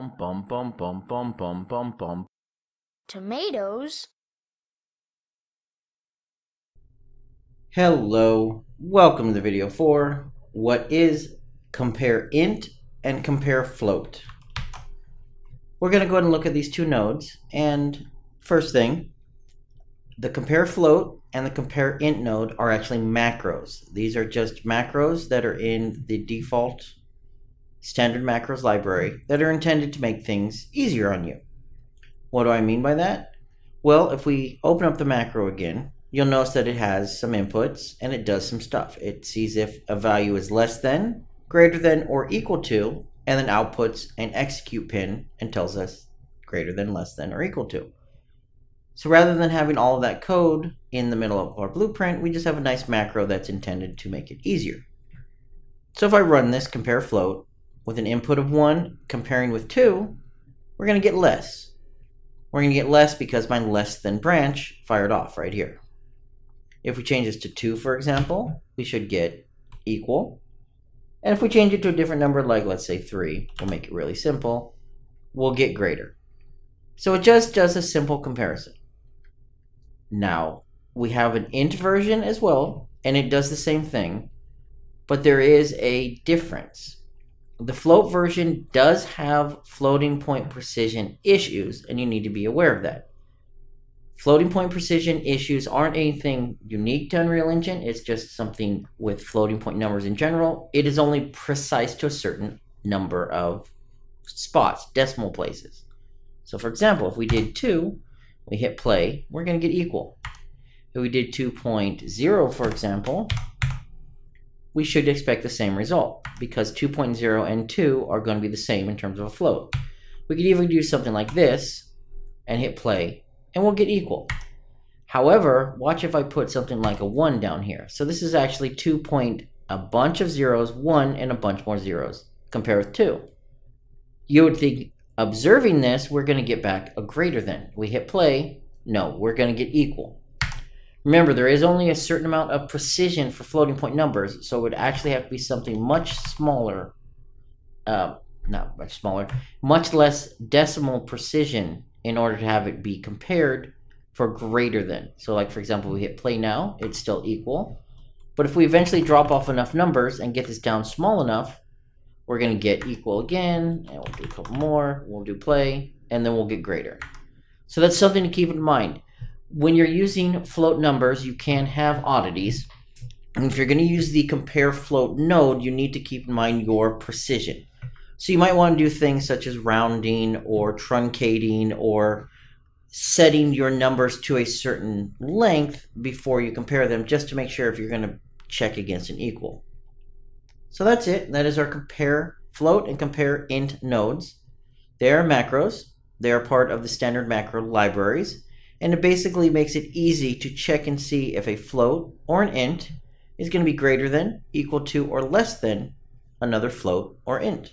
Bum bum bum bum bum bum bum bum. Tomatoes. Hello, welcome to the video for what is compare int and compare float. We're going to go ahead and look at these two nodes, and first thing, the compare float and the compare int node are actually macros. These are just macros that are in the default standard macros library that are intended to make things easier on you. What do I mean by that? Well, if we open up the macro again, you'll notice that it has some inputs and it does some stuff. It sees if a value is less than, greater than, or equal to, and then outputs an execute pin and tells us greater than, less than, or equal to. So rather than having all of that code in the middle of our blueprint, we just have a nice macro that's intended to make it easier. So if I run this compare float with an input of 1 comparing with 2, we're going to get less. We're going to get less because my less than branch fired off right here. If we change this to 2, for example, we should get equal. And if we change it to a different number, like let's say 3, we'll make it really simple, we'll get greater. So it just does a simple comparison. Now, we have an int version as well, and it does the same thing, but there is a difference. The float version does have floating point precision issues, and you need to be aware of that. Floating point precision issues aren't anything unique to Unreal Engine. It's just something with floating point numbers in general. It is only precise to a certain number of spots, decimal places. So for example, if we did 2, we hit play, we're going to get equal. If we did 2.0, for example, we should expect the same result because 2.0 and 2 are going to be the same in terms of a float. We could even do something like this and hit play, and we'll get equal. However, watch if I put something like a 1 down here. So this is actually 2 a bunch of zeros, 1, and a bunch more zeros, compared with 2. You would think, observing this, we're going to get back a greater than. We hit play, no, we're going to get equal. Remember, there is only a certain amount of precision for floating point numbers, so it would actually have to be something much smaller, much less decimal precision in order to have it be compared for greater than. So like for example, we hit play now, it's still equal. But if we eventually drop off enough numbers and get this down small enough, we're gonna get equal again, and we'll do a couple more, we'll do play, and then we'll get greater. So that's something to keep in mind. When you're using float numbers, you can have oddities. And if you're gonna use the compare float node, you need to keep in mind your precision. So you might want to do things such as rounding or truncating or setting your numbers to a certain length before you compare them, just to make sure if you're going to check against an equal. So that's it. That is our compare float and compare int nodes. They are macros. They are part of the standard macro libraries, and it basically makes it easy to check and see if a float or an int is going to be greater than, equal to, or less than another float or int.